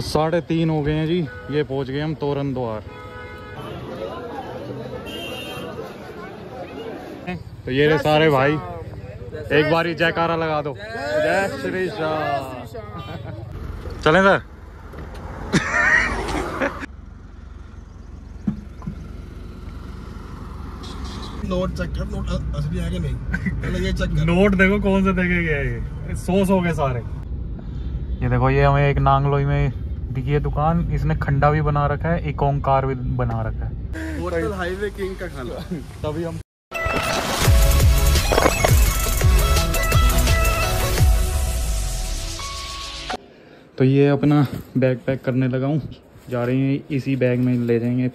तो 3:30 हो गए हैं जी, ये पहुंच गए हम तोरण द्वार। तो ये सारे भाई एक बारी जयकारा लगा दो, जय श्री श्याम। चलें सर। नोट चेक कर, नोट असली है कि नहीं, पहले ये चेक कर। नोट देखो कौन से देखे गए, ये सोस हो गए सारे। ये देखो, ये हमें एक नांगलोई में दिखी है दुकान, इसने खंडा भी बना रखा है, एक ओंकार भी बना रखा है। होटल हाईवे किंग का खाना तभी हम। तो ये अपना बैग पैक करने लगा हूँ, जा रहे हैं इसी बैग में ले जाएंगे।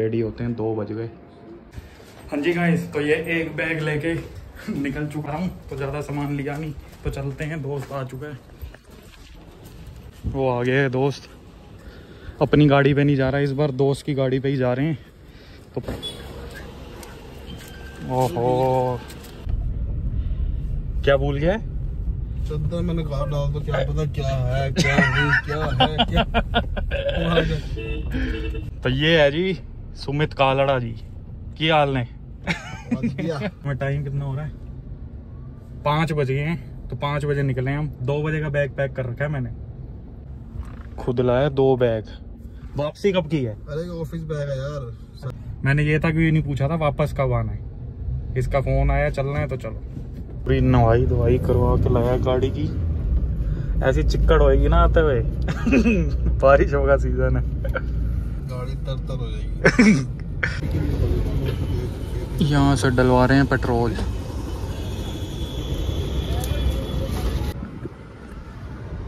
रेडी होते हैं, 2 बज गए। हाँ जी गाइस, तो ये एक बैग लेके निकल चुका हूँ, तो ज़्यादा सामान लिया नहीं। तो चलते हैं, दोस्त आ चुका है, वो आ गया है दोस्त। अपनी गाड़ी पे नहीं जा रहा इस बार, दोस्त की गाड़ी पे ही जा रहे हैं। तो ओहो, क्या भूल गया? चद्दर मैंने गाड़ डाल दो, क्या पता क्या है क्या नहीं, क्या है। तो ये है जी सुमित कालड़ा जी, की हाल ने टाइम कितना हो रहा है? 5 बज गए हैं, तो 5 बजे निकले हम। 2 बजे का बैग पैक कर रखा है मैंने, खुद लाया 2 बैग। वापसी कब की है? अरे ऑफिस बैग है यार। मैंने ये था कि ये नहीं पूछा था वापस कब आना है। इसका फोन आया, चलना है तो चलो। पूरी नवाई धोवाई करवा के लाया गाड़ी की, ऐसी चिक्कड़ होएगी ना आते हुए। बारिशों का सीजन है, गाड़ी तर तर हो जाएगी। यहाँ से डलवा रहे हैं पेट्रोल।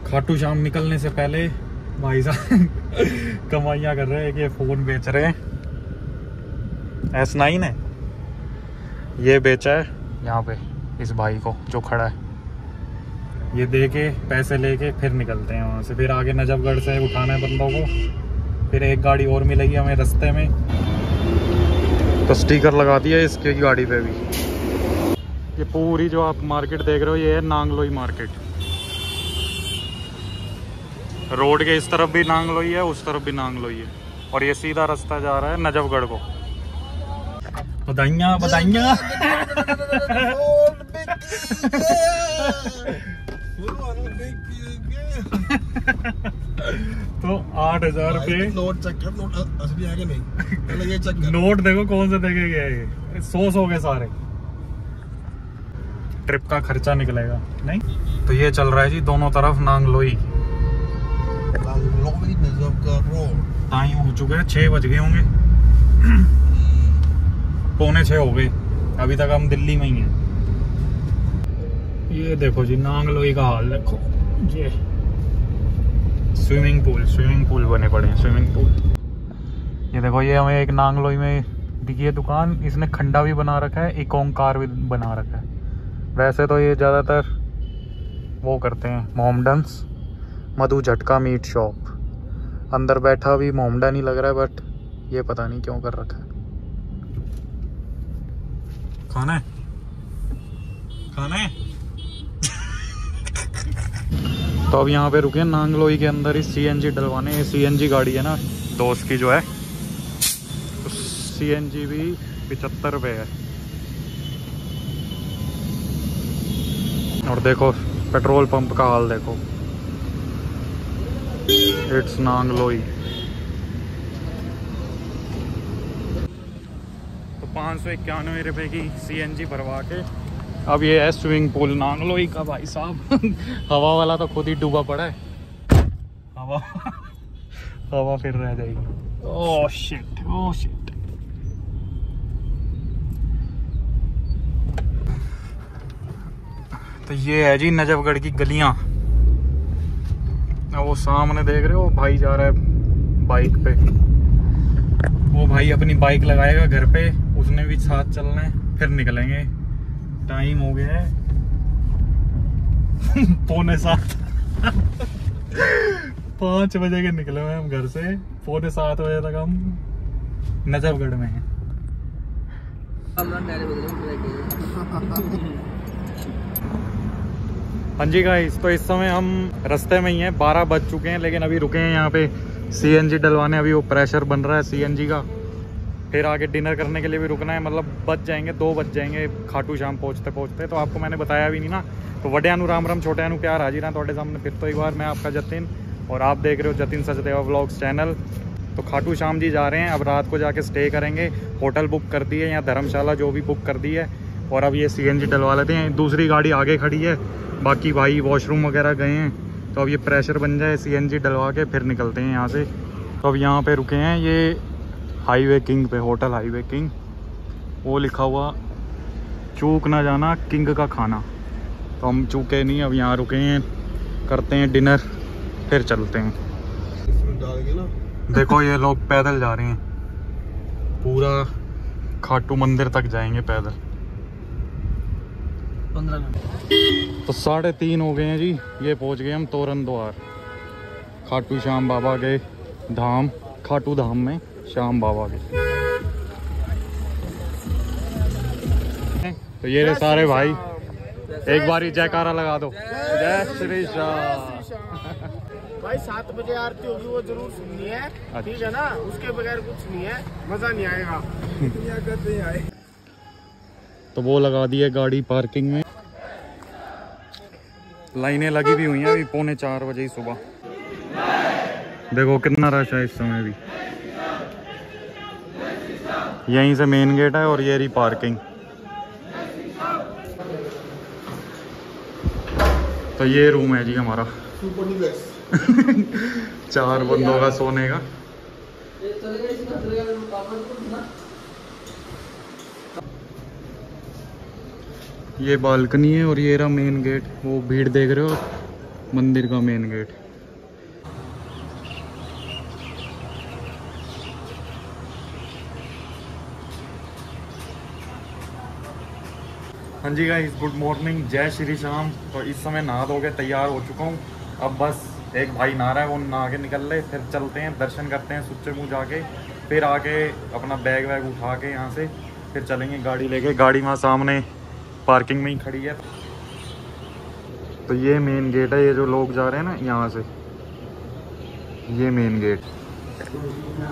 खाटू श्याम निकलने से पहले भाई साहब कमाइयाँ कर रहे हैं, कि फोन बेच रहे हैं। S9 है ये, बेचा है यहाँ पे इस भाई को जो खड़ा है। ये दे के पैसे लेके फिर निकलते हैं वहाँ से। फिर आगे नजफगढ़ से उठाना है बंदों को, फिर एक गाड़ी और मिलेगी हमें रास्ते में। तो स्टिकर लगा दिया इसके गाड़ी पे भी। ये पूरी जो आप मार्केट देख रहे हो, ये है नांगलोई मार्केट। रोड के इस तरफ भी नांगलोई है, उस तरफ भी नांगलोई है, और ये सीधा रास्ता जा रहा है नजफगढ़ को। बधाइयाँ बधाइयाँ। तो 8,000 रुपये। नोट चेक कर, नोट असली है कि नहीं, पहले ये चेक कर। नोट देखो कौन से देखे गए, ये सोस हो गए सारे। ट्रिप का खर्चा निकलेगा नहीं। तो ये चल रहा है जी दोनों तरफ नांगलोई। टाइम हो चुका है, 6 बज गए होंगे, 5:45 हो गए। अभी तक हम दिल्ली में ही हैं। ये देखो जी नांगलोई का हाल देखो। ये स्विमिंग पूल बने पड़े हैं, स्विमिंग पूल। ये देखो, ये हमें एक नांगलोई में दिखी है दुकान, इसने खंडा भी बना रखा है, एक ओंकार भी बना रखा है। वैसे तो ये ज़्यादातर वो करते हैं मोमडन्स। मधु झटका मीट शॉप, अंदर बैठा भी मोमडन ही लग रहा है, बट ये पता नहीं क्यों कर रखा है। खाना है। तो अब यहाँ पे रुके नांगलोई के अंदर ही CNG डलवाने। ये CNG गाड़ी है ना दोस्त की जो है, तो CNG भी 75 रुपये है। और देखो पेट्रोल पंप का हाल देखो, इट्स नांगलोई। तो 591 रुपये की CNG भरवा के अब ये है स्विमिंग पूल नांगलोई का। भाई साहब हवा वाला तो खुद ही डूबा पड़ा है, हवा फिर रह जाएगी। Oh shit. तो ये है जी नजफगढ़ की गलियां। वो सामने देख रहे हो भाई जा रहा है बाइक पे। वो भाई अपनी बाइक लगाएगा घर पे, उसने भी साथ चलना है, फिर निकलेंगे। टाइम हो गया है 6:45। 5 बजे के निकले हुए हम घर से, 7:45 बजे तक हम नजफगढ़ में हैं। हाँ जी गाइस, तो इस समय हम रास्ते में ही हैं, 12 बज चुके हैं, लेकिन अभी रुके हैं यहाँ पे सीएनजी डलवाने। अभी वो प्रेशर बन रहा है सीएनजी का, फिर आगे डिनर करने के लिए भी रुकना है। मतलब बच जाएंगे, 2 बज जाएंगे खाटू श्याम पहुँचते पहुँचते। तो आपको मैंने बताया भी नहीं ना, तो वड्यानु राम राम छोटेयानु प्यार, हाजिर हैं थोड़े सामने फिर तो एक बार। मैं आपका जतिन और आप देख रहे हो जतिन सचदेवा व्लॉग्स चैनल। तो खाटू श्याम जी जा रहे हैं, अब रात को जाके स्टे करेंगे, होटल बुक कर दी है या धर्मशाला जो भी बुक कर दी है। और अब ये सीएनजी डलवा लेते हैं, दूसरी गाड़ी आगे खड़ी है, बाकी भाई वॉशरूम वगैरह गए हैं। तो अब ये प्रेशर बन जाए, सीएनजी डलवा के फिर निकलते हैं यहाँ से। तो अब यहाँ पे रुके हैं ये हाईवे किंग पे, होटल हाईवे किंग, वो लिखा हुआ चूक ना जाना किंग का खाना। तो हम चूके नहीं, अब यहाँ रुके हैं, करते हैं डिनर फिर चलते हैं। देखो ये लोग पैदल जा रहे हैं, पूरा खाटू मंदिर तक जाएंगे पैदल। 15 तो 3:30 हो गए हैं जी, ये पहुंच गए हम तोरण द्वार। खाटू श्याम बाबा के धाम, खाटू धाम में श्याम बाबा के। तो ये रे सारे भाई, एक बार ही जयकारा लगा दो, जय श्री श्याम। भाई 7 बजे आरती होगी, वो जरूर सुननी है, ठीक है ना, उसके बगैर कुछ नहीं है, मजा नहीं आएगा। तो वो लगा दी है गाड़ी पार्किंग में, लाइनें लगी भी हुई हैं अभी 3:45 बजे ही सुबह। देखो कितना रश है इस समय भी। यहीं से मेन गेट है और ये रही पार्किंग। तो ये रूम है जी हमारा। चार बंदों का सोने का। ये बालकनी है और ये रहा मेन गेट। वो भीड़ देख रहे हो, मंदिर का मेन गेट। हाँ जी गाइस, गुड मॉर्निंग, जय श्री श्याम। तो इस समय नहा धो के तैयार हो चुका हूँ, अब बस एक भाई नहा रहा है, वो नहा के निकल ले, फिर चलते हैं दर्शन करते हैं सच्चे मुँह जाके, फिर आके अपना बैग वैग उठा के यहाँ से फिर चलेंगे गाड़ी लेके। गाड़ी वहाँ सामने पार्किंग में ही खड़ी है। तो ये मेन गेट है, ये जो लोग जा रहे हैं ना यहाँ से, ये मेन गेट।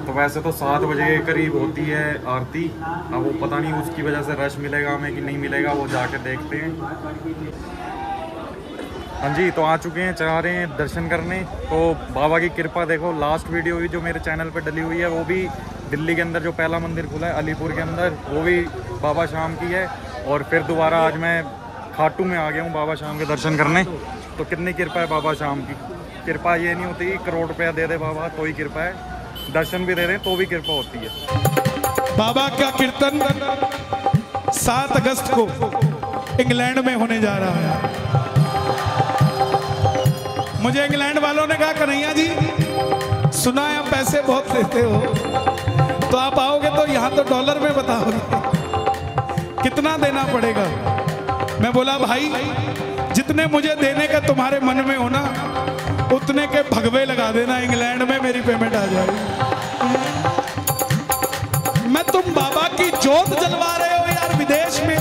तो वैसे तो 7 बजे के करीब होती है आरती, अब वो पता नहीं उसकी वजह से रश मिलेगा हमें कि नहीं मिलेगा, वो जाके देखते हैं। हाँ जी, तो आ चुके हैं, चाह रहे हैं दर्शन करने। तो बाबा की कृपा देखो, लास्ट वीडियो भी जो मेरे चैनल पर डली हुई है, वो भी दिल्ली के अंदर जो पहला मंदिर खुला है अलीपुर के अंदर, वो भी बाबा श्याम की है। और फिर दोबारा आज मैं खाटू में आ गया हूँ बाबा श्याम के दर्शन करने। तो कितनी कृपा है बाबा श्याम की। कृपा ये नहीं होती 1 करोड़ रुपया दे दे बाबा तो ही कृपा है, दर्शन भी दे रहे तो भी कृपा होती है। बाबा का कीर्तन 7 अगस्त को इंग्लैंड में होने जा रहा है। मुझे इंग्लैंड वालों ने कहा, कन्हैया जी सुना है आप पैसे बहुत लेते हो, तो आप आओगे तो यहाँ तो डॉलर में बताओगे कितना देना पड़ेगा। मैं बोला भाई जितने मुझे देने का तुम्हारे मन में हो ना, उतने के भगवे लगा देना, इंग्लैंड में मेरी पेमेंट आ जाएगी। मैं तुम बाबा की जोत जलवा रहे हो यार विदेश में,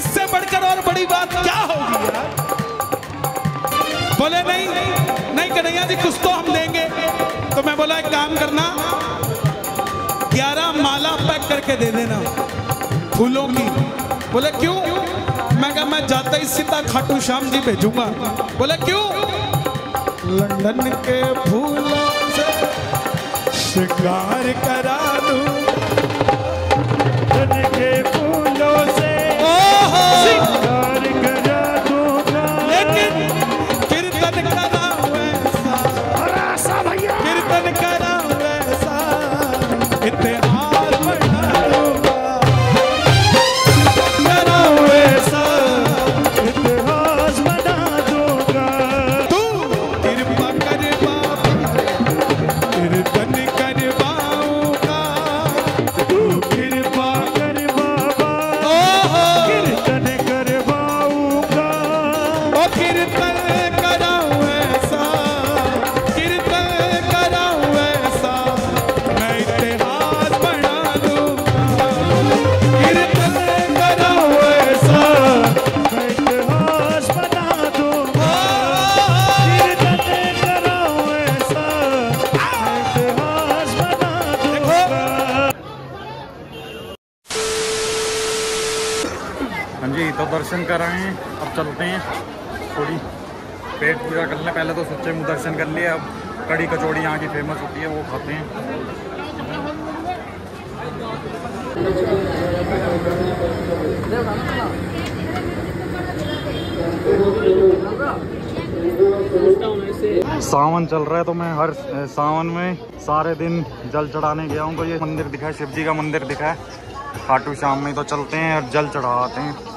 इससे बढ़कर और बड़ी बात क्या होगी यार। बोले नहीं नहीं कन्हैया जी कुछ तो हम देंगे। तो मैं बोला एक काम करना, 11 माला पैक करके दे देना फूलों की। बोले क्यों? मैं कहा मैं जाता ही सीधा खाटू श्याम जी भेजूंगा। बोले क्यों? लंदन के फूलों से शिकार करा दूं, लंदन के फूलों से शिकार करा दूंगा, लेकिन कीर्तन करा वैसा, ऐसा भैया कीर्तन करा वैसा, इतने दर्शन कर रहे हैं। अब चलते हैं, थोड़ी पेट पूरा कर लें। पहले तो सच्चे मुँह दर्शन कर लिए, अब कड़ी कचौड़ी यहाँ की फेमस होती है वो खाते हैं। सावन चल रहा है तो मैं हर सावन में सारे दिन जल चढ़ाने गया हूँ, तो ये मंदिर दिखा है, शिव जी का मंदिर दिखा है खाटू श्याम में। तो चलते हैं और जल चढ़ाते हैं।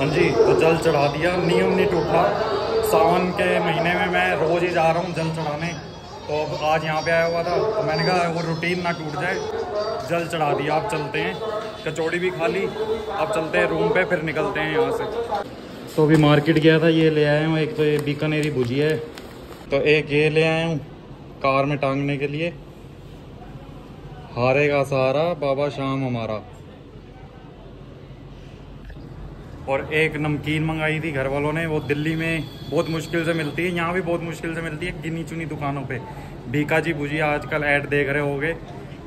हाँ जी, तो जल चढ़ा दिया, नियम नहीं टूटा। सावन के महीने में मैं रोज ही जा रहा हूँ जल चढ़ाने, तो अब आज यहाँ पे आया हुआ था तो मैंने कहा वो रूटीन ना टूट जाए, जल चढ़ा दिया। आप चलते हैं, कचौड़ी भी खा ली, अब चलते हैं रूम पे, फिर निकलते हैं यहाँ से। तो अभी मार्केट गया था, ये ले आया हूँ, एक तो ये बीकानेरी भुजिया है, तो एक ये ले आया हूँ कार में टांगने के लिए। हारे का सहारा बाबा श्याम हमारा। और एक नमकीन मंगाई थी घर वालों ने, वो दिल्ली में बहुत मुश्किल से मिलती है, यहाँ भी बहुत मुश्किल से मिलती है, गिनी चुनी दुकानों पे। भीखा जी भुजिया आजकल ऐड देख रहे होगे,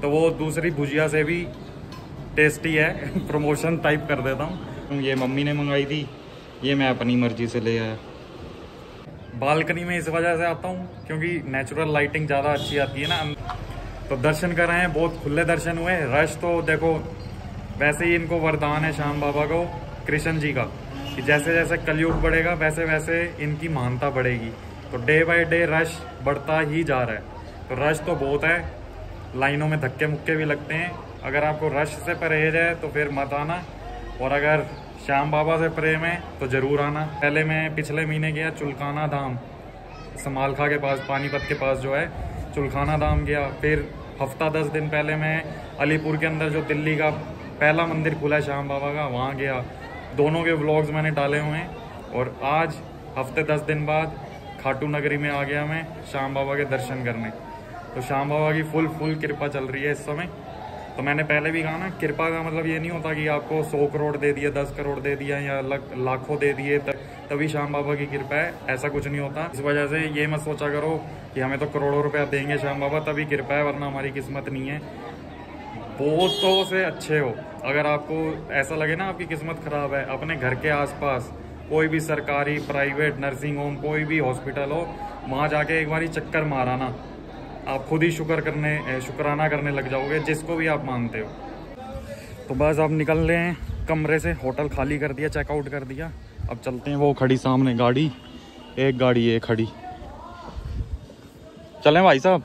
तो वो दूसरी भुजिया से भी टेस्टी है। प्रमोशन टाइप कर देता हूँ। ये मम्मी ने मंगाई थी, ये मैं अपनी मर्जी से ले आया। बालकनी में इस वजह से आता हूँ क्योंकि नेचुरल लाइटिंग ज़्यादा अच्छी आती है ना। तो दर्शन कर रहे हैं, बहुत खुले दर्शन हुए। रश तो देखो वैसे ही इनको वरदान है श्याम बाबा को, कृष्ण जी का, कि जैसे जैसे कलयुग बढ़ेगा वैसे वैसे इनकी महानता बढ़ेगी। तो डे बाय डे रश बढ़ता ही जा रहा है, तो रश तो बहुत है, लाइनों में धक्के मुक्के भी लगते हैं। अगर आपको रश से परहेज है तो फिर मत आना, और अगर श्याम बाबा से प्रेम है तो ज़रूर आना। पहले मैं पिछले महीने गया चुलखाना धाम, समालखा के पास, पानीपत के पास जो है, चुलखाना धाम गया। फिर हफ्ता 10 दिन पहले मैं अलीपुर के अंदर जो दिल्ली का पहला मंदिर खुला है श्याम बाबा का, वहाँ गया। दोनों के व्लॉग्स मैंने डाले हुए हैं। और आज हफ्ते 10 दिन बाद खाटू नगरी में आ गया मैं श्याम बाबा के दर्शन करने। तो श्याम बाबा की फुल कृपा चल रही है इस समय। तो मैंने पहले भी कहा ना, कृपा का मतलब ये नहीं होता कि आपको 100 करोड़ दे दिया, 10 करोड़ दे दिया, या लाखों दे दिए तभी श्याम बाबा की कृपा है, ऐसा कुछ नहीं होता। इस वजह से ये मत सोचा करो कि हमें तो करोड़ों रुपया देंगे श्याम बाबा तभी कृपा है, वरना हमारी किस्मत नहीं है। बहुतों से अच्छे हो, अगर आपको ऐसा लगे ना आपकी किस्मत ख़राब है, अपने घर के आसपास कोई भी सरकारी, प्राइवेट नर्सिंग होम, कोई भी हॉस्पिटल हो, वहाँ जाके एक बार चक्कर माराना, आप खुद ही शुक्राना करने लग जाओगे जिसको भी आप मानते हो। तो बस आप निकल रहे हैं कमरे से, होटल खाली कर दिया, चेकआउट कर दिया। अब चलते हैं, वो खड़ी सामने गाड़ी, एक गाड़ी ये खड़ी। चलें भाई साहब।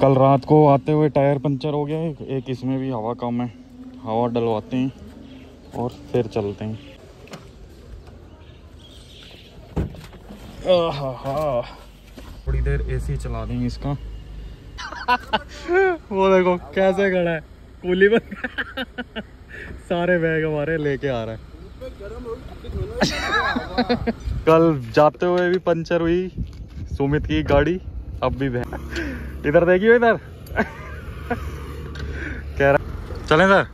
कल रात को आते हुए टायर पंचर हो गया, एक इसमें भी हवा कम है, हवा डलवाते हैं और फिर चलते हैं। थोड़ी देर एसी चला देंगे इसका। वो देखो कैसे खड़ा है, कूली बन। सारे बैग हमारे लेके आ रहा है। कल जाते हुए भी पंचर हुई सुमित की गाड़ी, अब भी बहन। इधर देखिए, इधर कह रहा चलें सर।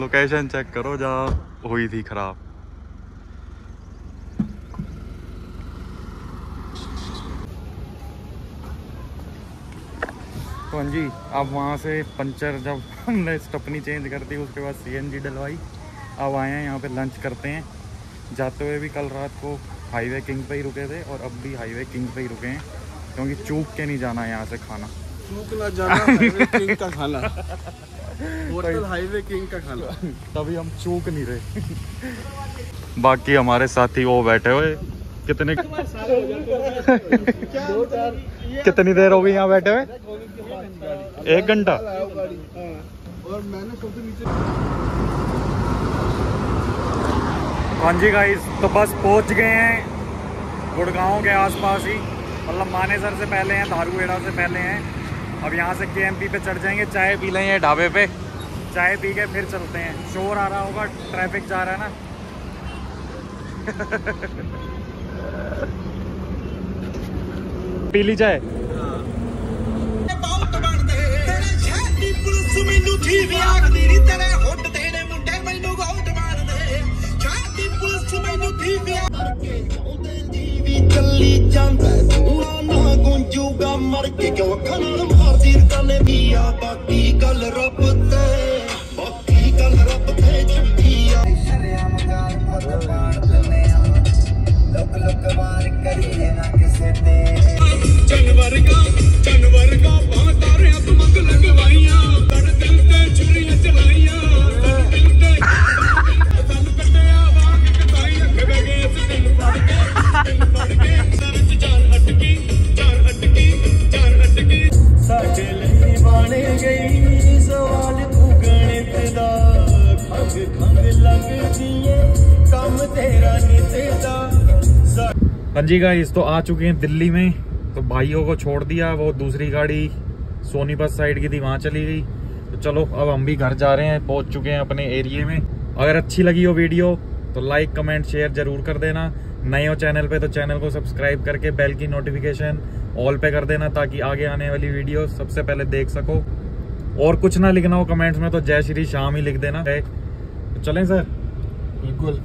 लोकेशन चेक करो जहाँ हुई थी खराब। तो हाँ जी, अब वहाँ से पंचर जब हमने स्टपनी चेंज कर दी, उसके बाद सीएनजी डलवाई, अब आए हैं यहाँ पे लंच करते हैं। जाते हुए भी कल रात को हाईवे किंग पे ही रुके थे, और अब भी हाईवे किंग पे ही रुके हैं क्योंकि चूक के नहीं जाना है यहाँ से खाना। चूक ना जाना, हाईवे किंग का खाना, होटल हाईवे किंग का खाना, तभी हम चूक नहीं रहे। बाकी हमारे साथी वो बैठे हुए, कितनी देर हो गई यहाँ बैठे हुए, 1 घंटा। हाँ जी गाइस, तो बस पहुँच गए हैं गुड़गांव के आसपास ही, मतलब मानेसर से पहले हैं, धारूहेड़ा से पहले हैं। अब यहाँ से केएमपी पे चढ़ जाएंगे, चाय पी लेंगे ढाबे पे, चाय पी के फिर चलते हैं। शोर आ रहा होगा, ट्रैफिक जा रहा है ना। पीली चाय। जी गाइस, तो आ चुके हैं दिल्ली में। तो भाइयों को छोड़ दिया, वो दूसरी गाड़ी सोनीपत साइड की थी, वहाँ चली गई। तो चलो अब हम भी घर जा रहे हैं, पहुँच चुके हैं अपने एरिया में। अगर अच्छी लगी हो वीडियो तो लाइक कमेंट शेयर जरूर कर देना। नए हो चैनल पे तो चैनल को सब्सक्राइब करके बेल की नोटिफिकेशन ऑल पे कर देना, ताकि आगे आने वाली वीडियो सबसे पहले देख सको। और कुछ ना लिखना हो कमेंट्स में तो जय श्री श्याम ही लिख देना। तो चलें सर? बिल्कुल।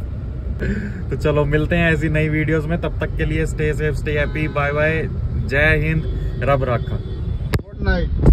तो चलो मिलते हैं ऐसी नई वीडियोस में, तब तक के लिए stay safe stay happy, bye bye, जय हिंद, रब राखा, गुड नाइट।